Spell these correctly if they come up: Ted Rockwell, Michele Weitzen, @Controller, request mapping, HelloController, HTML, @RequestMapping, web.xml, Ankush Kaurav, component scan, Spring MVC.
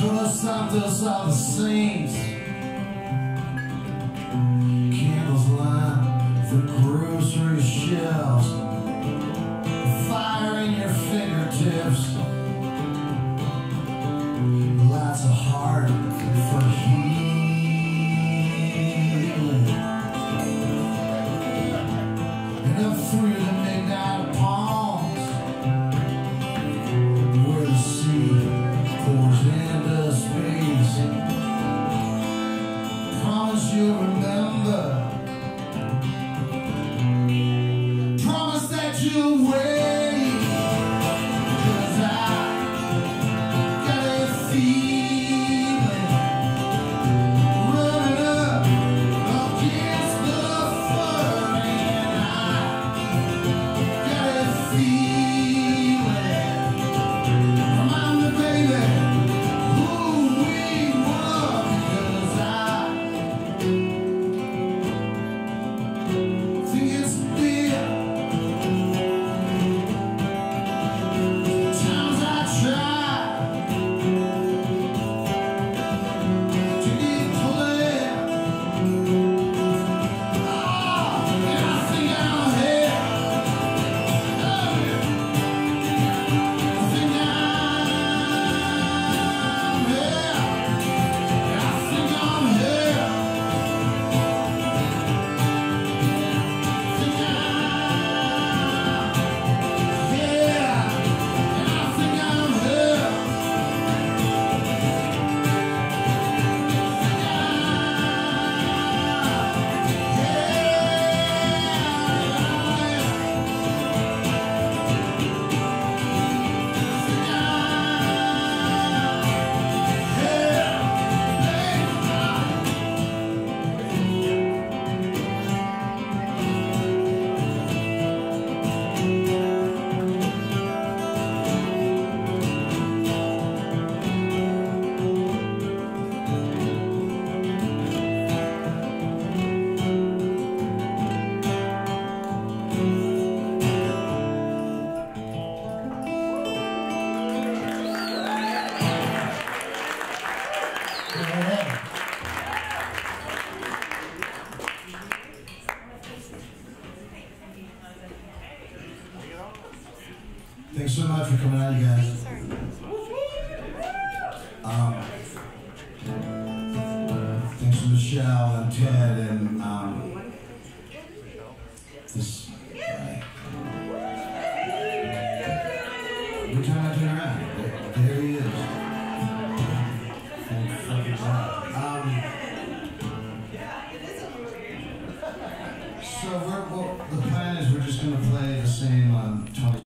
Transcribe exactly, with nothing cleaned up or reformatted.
through the softest of the seams. Candles line the grocery shelves, fire in your fingertips. Lots of heart for healing. And up through the midnight palms, where the sea pours into space. Promise you'll remember. Promise that you'll wait. Thanks so much for coming out, you guys. Um, thanks to Michele and Ted and um, this guy. Every time I turn around, there he is. Um, so we're, well, the plan is we're just going to play the same um,